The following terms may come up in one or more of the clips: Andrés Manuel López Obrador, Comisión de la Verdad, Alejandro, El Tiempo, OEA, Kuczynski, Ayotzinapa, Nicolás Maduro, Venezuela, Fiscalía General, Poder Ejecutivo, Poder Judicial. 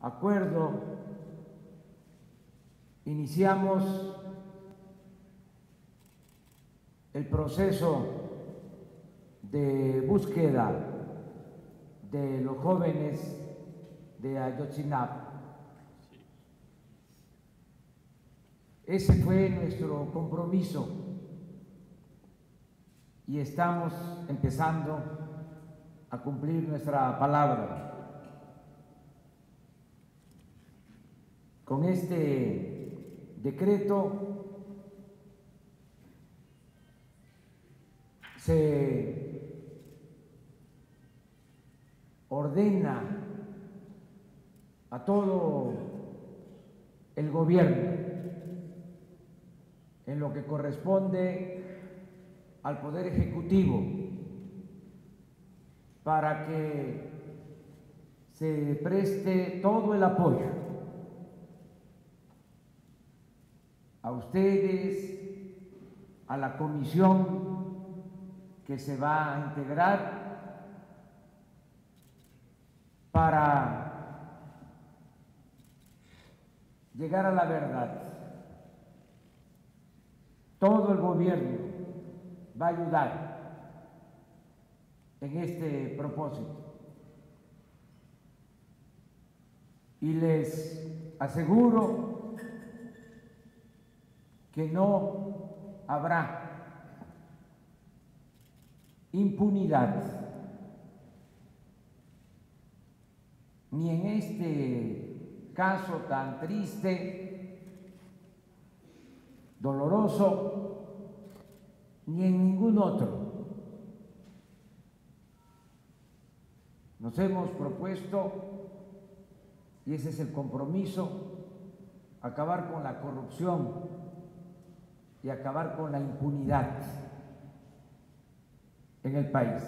acuerdo iniciamos el proceso de búsqueda de los jóvenes de Ayotzinapa. Ese fue nuestro compromiso y estamos empezando a cumplir nuestra palabra. Con este decreto se ordena a todo el gobierno en lo que corresponde al Poder Ejecutivo para que se preste todo el apoyo a ustedes, a la comisión que se va a integrar para llegar a la verdad. Todo el gobierno va a ayudar en este propósito y les aseguro que no habrá impunidad ni en este caso tan triste, doloroso, ni en ningún otro. Nos hemos propuesto, y ese es el compromiso, acabar con la corrupción y acabar con la impunidad en el país.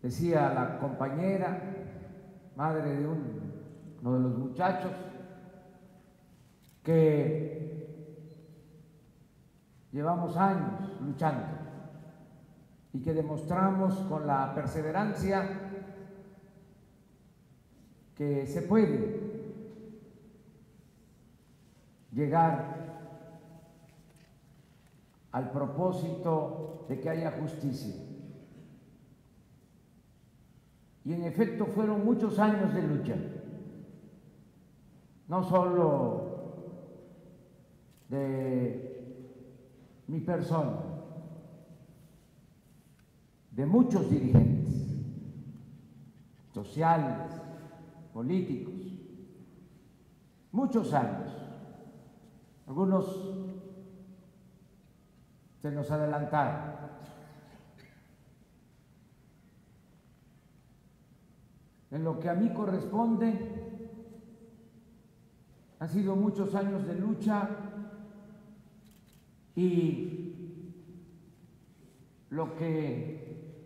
Decía la compañera, madre de uno de los muchachos, que llevamos años luchando y que demostramos con la perseverancia que se puede llegar al propósito de que haya justicia. Y en efecto fueron muchos años de lucha, no solo de mi persona, de muchos dirigentes sociales, políticos, muchos años. Algunos se nos adelantaron. En lo que a mí corresponde, han sido muchos años de lucha y lo que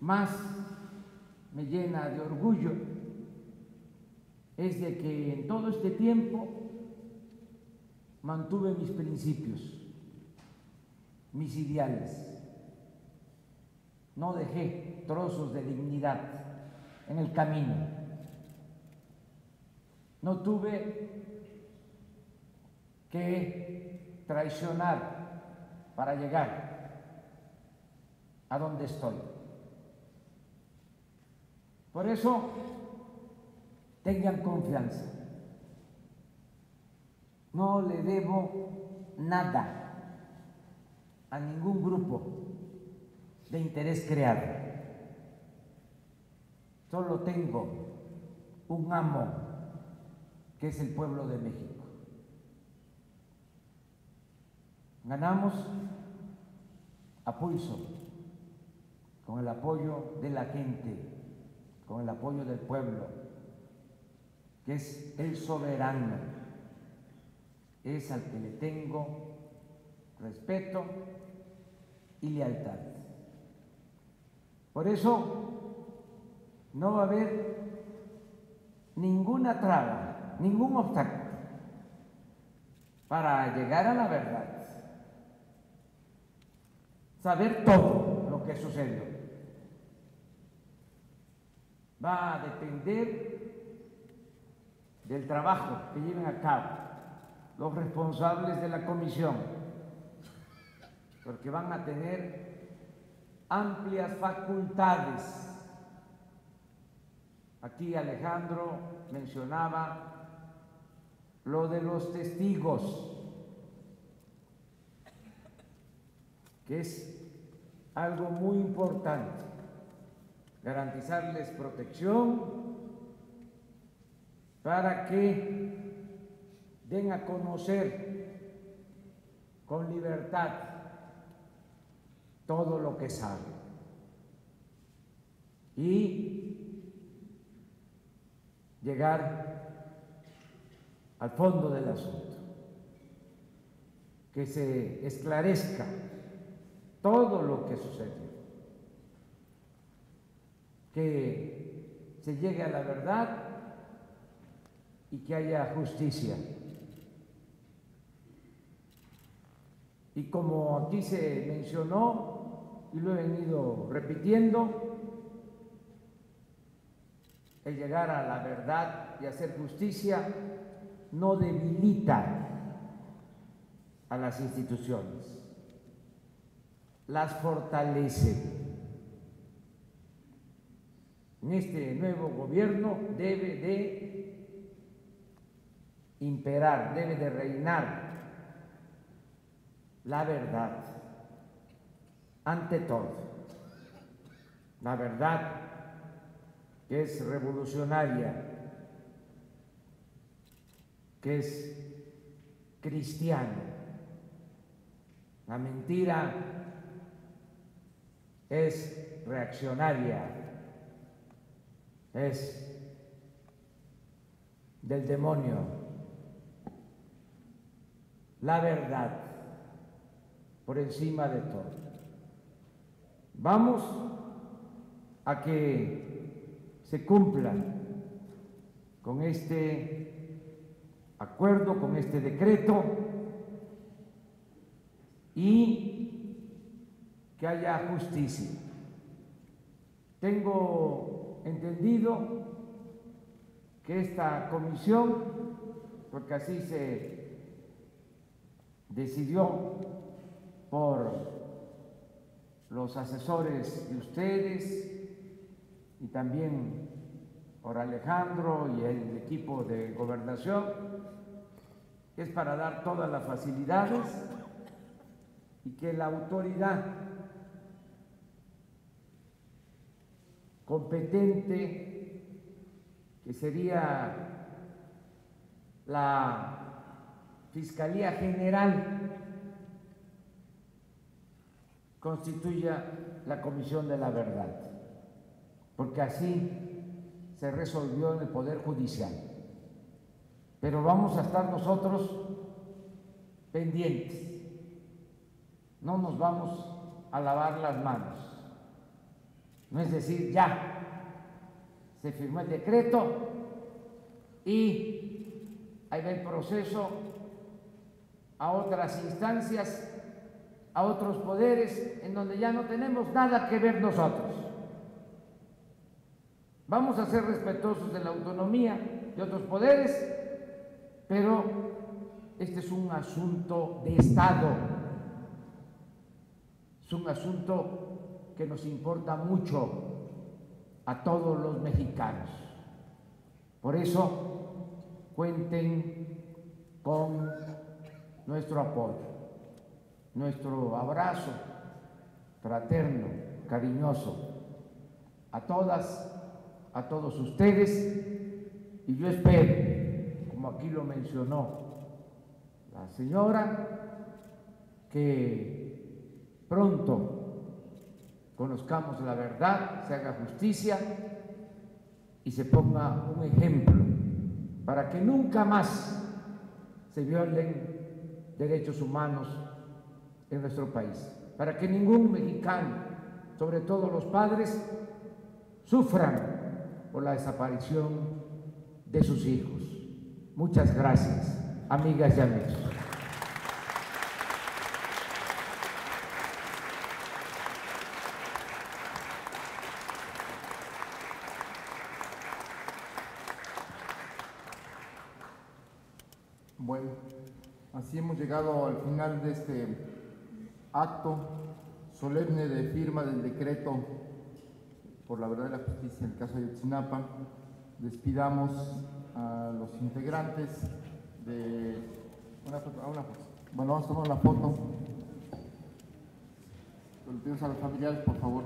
más me llena de orgullo es de que en todo este tiempo mantuve mis principios, mis ideales. No dejé trozos de dignidad en el camino. No tuve que traicionar para llegar a donde estoy. Por eso, tengan confianza. No le debo nada a ningún grupo de interés creado. Solo tengo un amo, que es el pueblo de México. Ganamos a pulso, con el apoyo de la gente, con el apoyo del pueblo, que es el soberano. Es al que le tengo respeto y lealtad. Por eso no va a haber ninguna traba, ningún obstáculo para llegar a la verdad, saber todo lo que sucedió. va a depender del trabajo que lleven a cabo los responsables de la comisión, porque van a tener amplias facultades. Aquí Alejandro mencionaba lo de los testigos, que es algo muy importante, garantizarles protección para que den a conocer con libertad todo lo que saben. Y llegar al fondo del asunto, que se esclarezca todo lo que sucedió, que se llegue a la verdad y que haya justicia. Y como aquí se mencionó, y lo he venido repitiendo, el llegar a la verdad y hacer justicia no debilita a las instituciones, las fortalece. En este nuevo gobierno debe de imperar, debe de reinar la verdad, ante todo. La verdad que es revolucionaria, que es cristiana. La mentira es reaccionaria, es del demonio. La verdad por encima de todo. Vamos a que se cumpla con este acuerdo, con este decreto, y que haya justicia. Tengo entendido que esta comisión, porque así se decidió por los asesores de ustedes y también por Alejandro y el equipo de gobernación, es para dar todas las facilidades y que la autoridad competente, que sería la Fiscalía General, constituya la Comisión de la Verdad, porque así se resolvió en el Poder Judicial. Pero vamos a estar nosotros pendientes, no nos vamos a lavar las manos. No es decir, ya se firmó el decreto y ahí va el proceso a otras instancias, a otros poderes, en donde ya no tenemos nada que ver nosotros. Vamos a ser respetuosos de la autonomía de otros poderes, pero este es un asunto de Estado, es un asunto que nos importa mucho a todos los mexicanos. Por eso cuenten con nuestro apoyo, nuestro abrazo fraterno, cariñoso, a todas, a todos ustedes. Y yo espero, como aquí lo mencionó la señora, que pronto conozcamos la verdad, se haga justicia y se ponga un ejemplo para que nunca más se violen derechos humanos en nuestro país, para que ningún mexicano, sobre todo los padres, sufran por la desaparición de sus hijos. Muchas gracias, amigas y amigos. Bueno, así hemos llegado al final de este acto solemne de firma del decreto por la verdad y la justicia en el caso de Ayotzinapa. Despidamos a los integrantes de una foto. Bueno, vamos a tomar la foto. Lo pedimos a los familiares, por favor,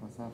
pasar.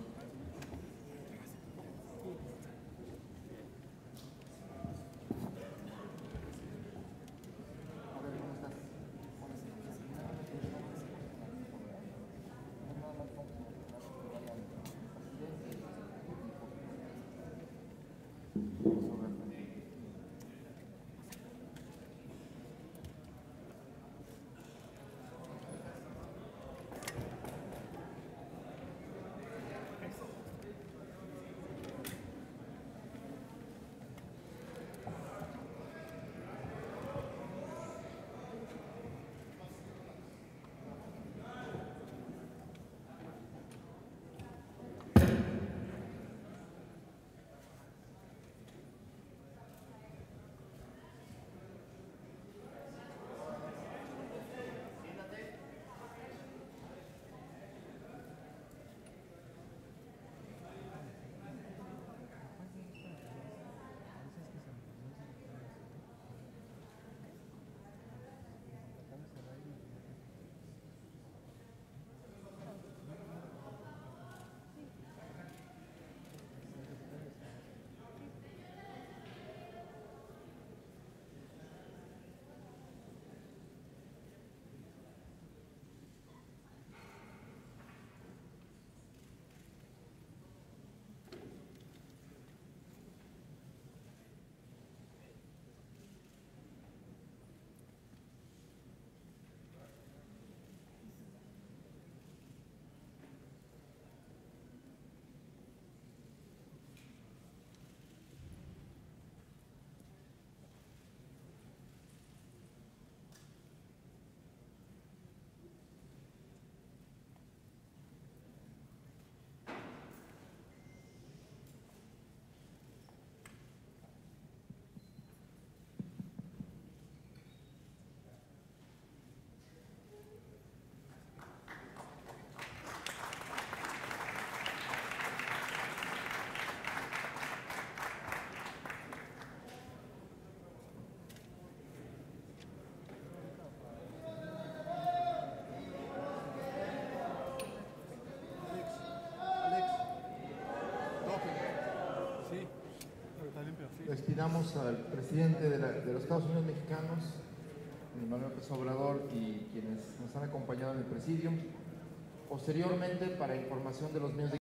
Despidamos al presidente de los Estados Unidos mexicanos, Andrés Manuel López Obrador, y quienes nos han acompañado en el presidium. Posteriormente, para información de los medios de